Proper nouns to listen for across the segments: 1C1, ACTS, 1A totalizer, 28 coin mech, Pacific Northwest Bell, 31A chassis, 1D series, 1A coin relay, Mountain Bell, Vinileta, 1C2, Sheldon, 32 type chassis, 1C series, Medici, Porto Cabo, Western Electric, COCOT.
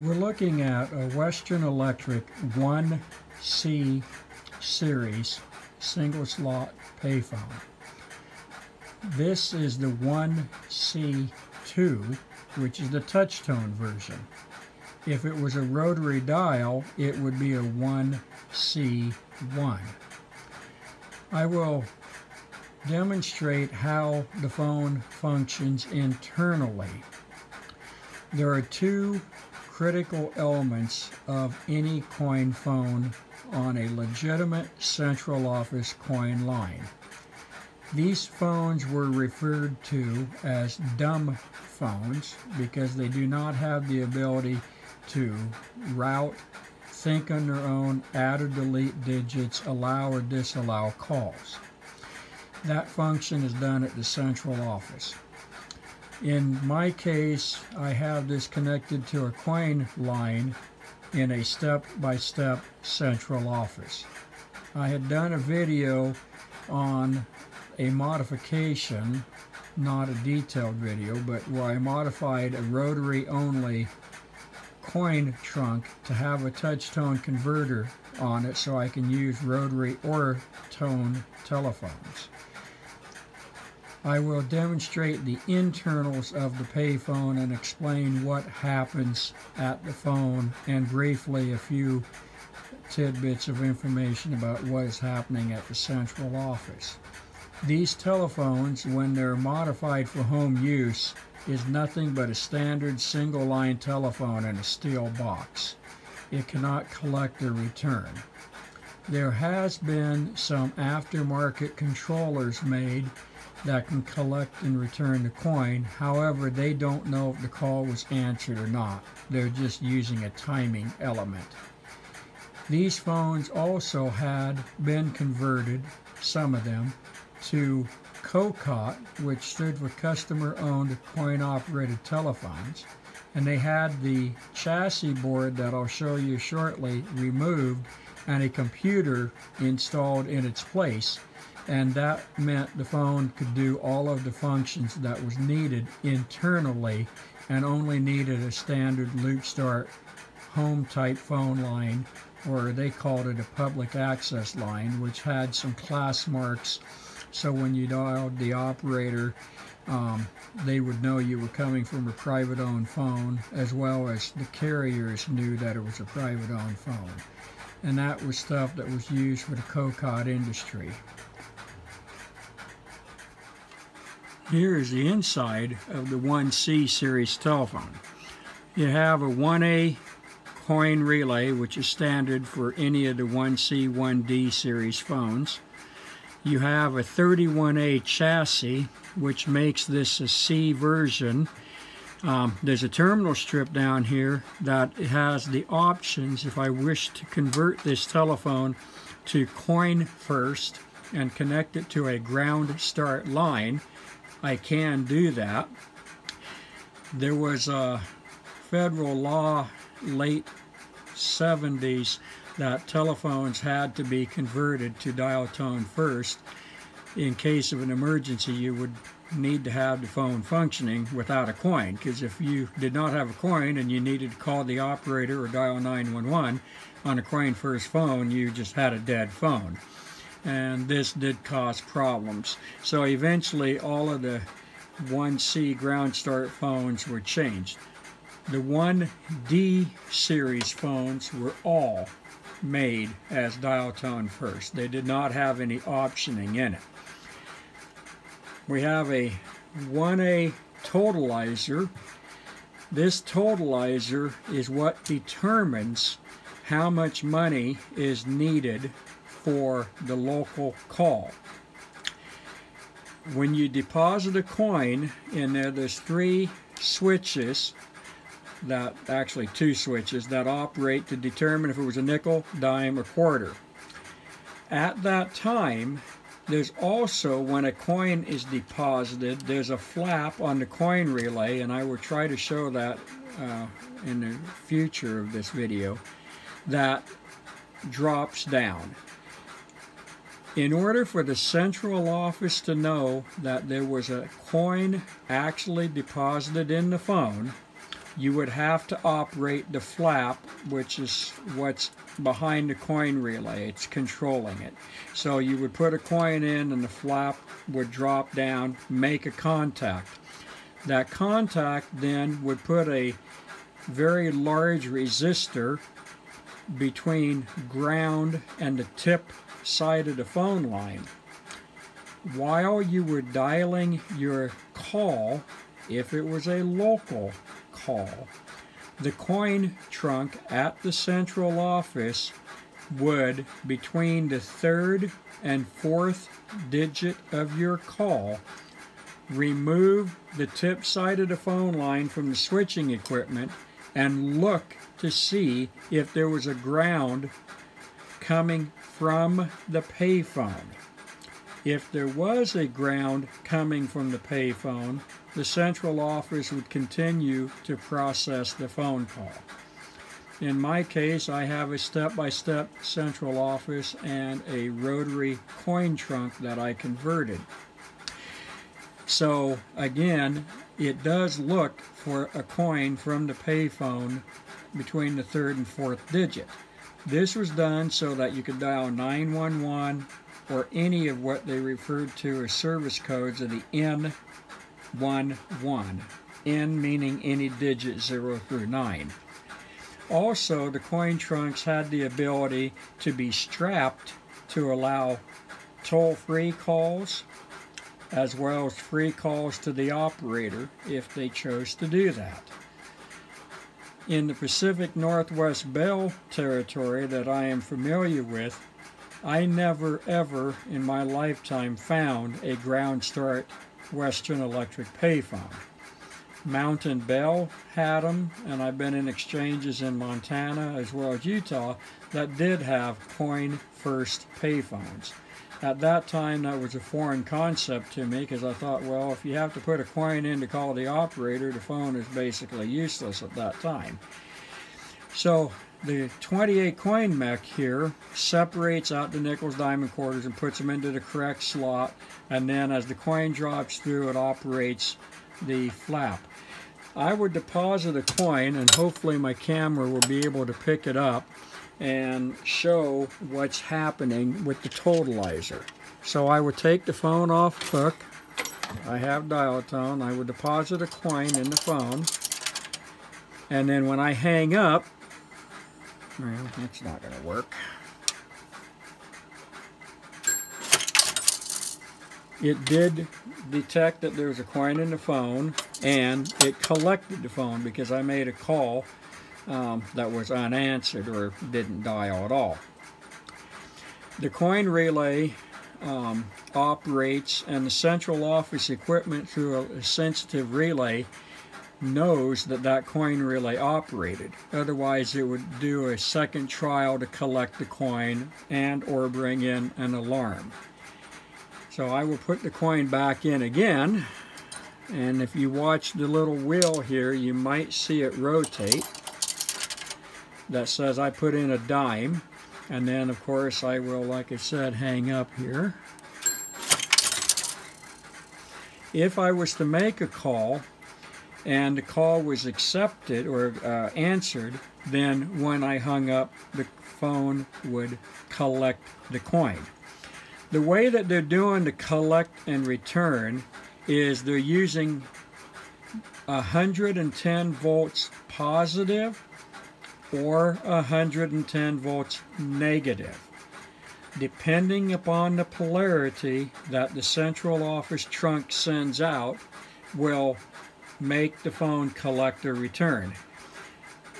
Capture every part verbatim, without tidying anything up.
We're looking at a Western Electric one C series single slot payphone. This is the one C two, which is the touchtone version. If it was a rotary dial, it would be a one C one. I will demonstrate how the phone functions internally. There are two critical elements of any coin phone on a legitimate central office coin line. These phones were referred to as dumb phones because they do not have the ability to route, think on their own, add or delete digits, allow or disallow calls. That function is done at the central office. In my case, I have this connected to a coin line in a step-by-step central office. I had done a video on a modification, not a detailed video, but where I modified a rotary-only coin trunk to have a touch-tone converter on it so I can use rotary or tone telephones. I will demonstrate the internals of the payphone and explain what happens at the phone and briefly a few tidbits of information about what is happening at the central office. These telephones, when they're modified for home use, is nothing but a standard single line telephone in a steel box. It cannot collect or return. There has been some aftermarket controllers made that can collect and return the coin. However, they don't know if the call was answered or not. They're just using a timing element. These phones also had been converted, some of them, to COCOT, which stood for Customer Owned Coin Operated Telephones. And they had the chassis board that I'll show you shortly removed and a computer installed in its place. And that meant the phone could do all of the functions that was needed internally and only needed a standard loop start home type phone line, or they called it a public access line, which had some class marks so when you dialed the operator um, they would know you were coming from a private owned phone, as well as the carriers knew that it was a private owned phone. And that was stuff that was used for the COCOT industry. Here is the inside of the one C series telephone. You have a one A coin relay, which is standard for any of the one C, one D series phones. You have a thirty-one A chassis, which makes this a C version. Um, there's a terminal strip down here that has the options if I wish to convert this telephone to coin first and connect it to a ground start line. I can do that. There was a federal law late seventies that telephones had to be converted to dial tone first. In case of an emergency, you would need to have the phone functioning without a coin, because if you did not have a coin and you needed to call the operator or dial nine one one on a coin first phone, you just had a dead phone. And this did cause problems. So eventually all of the one C ground start phones were changed. The one D series phones were all made as dial tone first. They did not have any optioning in it. We have a one A totalizer. This totalizer is what determines how much money is needed for the local call. When you deposit a coin in there, there's three switches that, actually two switches, that operate to determine if it was a nickel, dime, or quarter. At that time, there's also, when a coin is deposited, there's a flap on the coin relay, and I will try to show that uh, in the future of this video, that drops down. In order for the central office to know that there was a coin actually deposited in the phone, you would have to operate the flap, which is what's behind the coin relay. It's controlling it. So you would put a coin in and the flap would drop down, make a contact. That contact then would put a very large resistor between ground and the tip side of the phone line. While you were dialing your call, if it was a local call, the coin trunk at the central office would, between the third and fourth digit of your call, remove the tip side of the phone line from the switching equipment and look to see if there was a ground coming from the payphone. If there was a ground coming from the payphone, the central office would continue to process the phone call. In my case, I have a step-by-step central office and a rotary coin trunk that I converted. So again, it does look for a coin from the payphone between the third and fourth digit. This was done so that you could dial nine one one or any of what they referred to as service codes of the N eleven. N meaning any digit zero through nine. Also, the coin trunks had the ability to be strapped to allow toll-free calls, as well as free calls to the operator if they chose to do that. In the Pacific Northwest Bell territory that I am familiar with, I never ever in my lifetime found a ground start Western Electric payphone. Mountain Bell had them, and I've been in exchanges in Montana as well as Utah that did have coin first payphones. At that time, that was a foreign concept to me because I thought, well, if you have to put a coin in to call the operator, the phone is basically useless at that time. So the twenty-eight coin mech here separates out the nickels, diamond, quarters, and puts them into the correct slot. And then as the coin drops through, it operates the flap. I would deposit a coin, and hopefully my camera will be able to pick it up and show what's happening with the totalizer. So I would take the phone off hook. I have dial tone. I would deposit a coin in the phone, and then when I hang up, well, that's not going to work. It did detect that there was a coin in the phone, and it collected the phone because I made a call Um, that was unanswered or didn't dial at all. The coin relay um, operates, and the central office equipment through a sensitive relay knows that that coin relay operated. Otherwise, it would do a second trial to collect the coin and or bring in an alarm. So I will put the coin back in again, and if you watch the little wheel here, you might see it rotate. That says I put in a dime, and then of course I will, like I said, hang up here. If I was to make a call and the call was accepted or uh, answered, then when I hung up, the phone would collect the coin. The way that they're doing the collect and return is they're using one hundred ten volts positive or one hundred ten volts negative, depending upon the polarity that the central office trunk sends out will make the phone collect or return.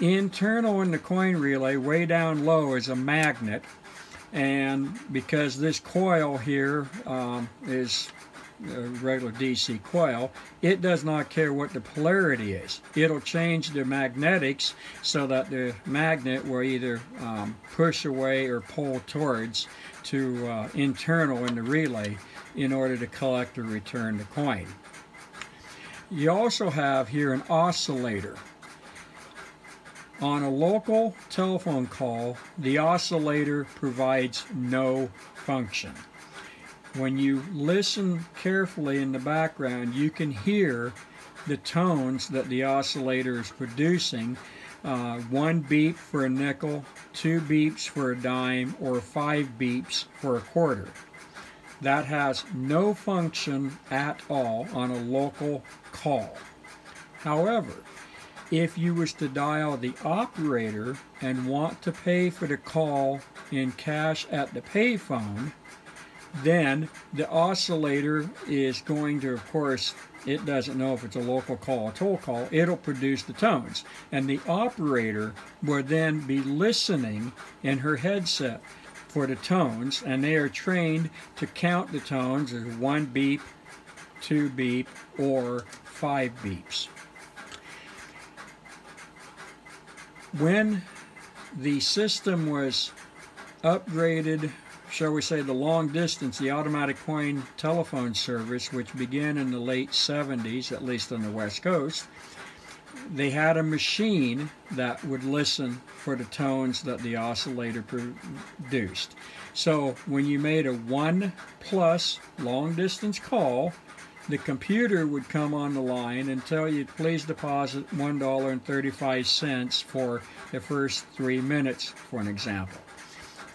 Internal in the coin relay, way down low, is a magnet, and because this coil here um, is a regular D C coil, it does not care what the polarity is. It'll change the magnetics so that the magnet will either um, push away or pull towards to uh, internal in the relay in order to collect or return the coin. You also have here an oscillator. On a local telephone call, the oscillator provides no function. When you listen carefully in the background, you can hear the tones that the oscillator is producing. Uh, one beep for a nickel, two beeps for a dime, or five beeps for a quarter. That has no function at all on a local call. However, if you was to dial the operator and want to pay for the call in cash at the payphone, then the oscillator is going to, of course, it doesn't know if it's a local call or toll call, it'll produce the tones. And the operator will then be listening in her headset for the tones, and they are trained to count the tones as one beep, two beep, or five beeps. When the system was upgraded, shall we say, the long distance, the automatic coin telephone service, which began in the late seventies, at least on the West Coast, they had a machine that would listen for the tones that the oscillator produced. So when you made a one plus long distance call, the computer would come on the line and tell you, please deposit one dollar and thirty-five cents for the first three minutes, for an example.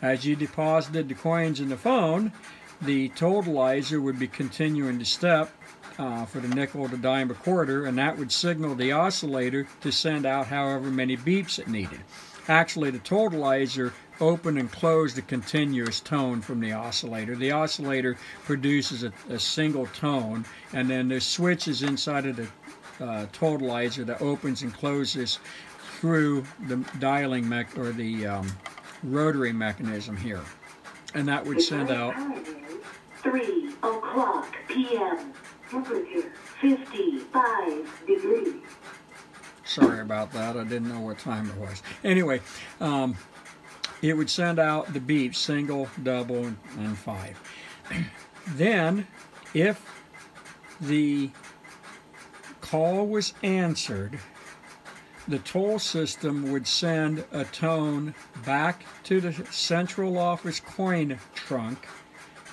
As you deposited the coins in the phone, the totalizer would be continuing to step uh, for the nickel, the dime, a quarter, and that would signal the oscillator to send out however many beeps it needed. Actually, the totalizer opened and closed the continuous tone from the oscillator. The oscillator produces a, a single tone, and then there's switches inside of the uh, totalizer that opens and closes through the dialing mech or the um, rotary mechanism here, and that would send out three o'clock p m temperature fifty-five degrees. Sorry about that. I didn't know what time it was. Anyway, um, it would send out the beeps, single, double, and five. Then, if the call was answered, the toll system would send a tone back to the central office coin trunk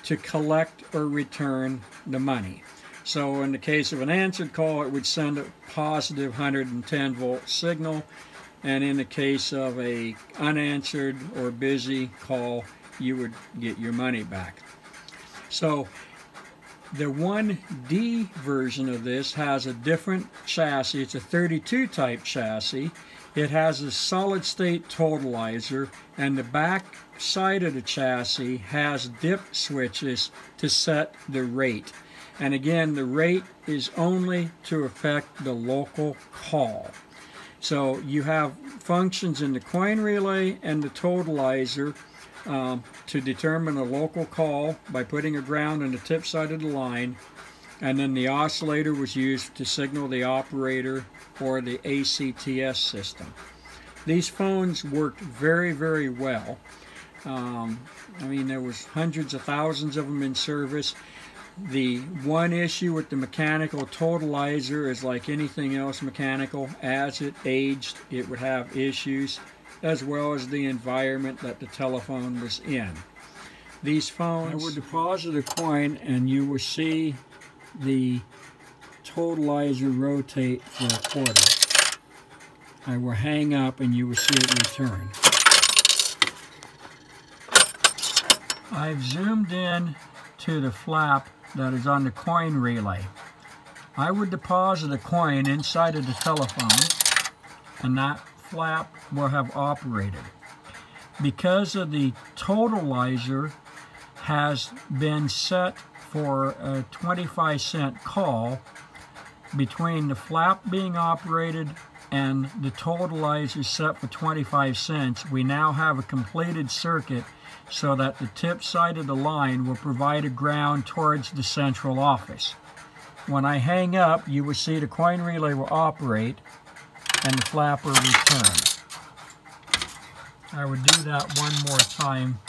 to collect or return the money. So in the case of an answered call, it would send a positive one hundred ten volt signal, and in the case of an unanswered or busy call, you would get your money back. So the one D version of this has a different chassis. It's a thirty-two type chassis. It has a solid state totalizer, and the back side of the chassis has dip switches to set the rate. And again, the rate is only to affect the local call. So you have functions in the coin relay and the totalizer um, to determine a local call by putting a ground on the tip side of the line. And then the oscillator was used to signal the operator or the A C T S system. These phones worked very, very well. Um, I mean, there was hundreds of thousands of them in service. The one issue with the mechanical totalizer is, like anything else mechanical, as it aged, it would have issues, as well as the environment that the telephone was in. These phones, I would deposit a coin and you will see the totalizer rotate for a quarter. I will hang up and you will see it return. I've zoomed in to the flap that is on the coin relay. I would deposit a coin inside of the telephone, and that flap will have operated. Because of the totalizer has been set for a twenty-five cent call, between the flap being operated and the totalizer set for twenty-five cents, we now have a completed circuit, so that the tip side of the line will provide a ground towards the central office. When I hang up, you will see the coin relay will operate and the flap will return. I would do that one more time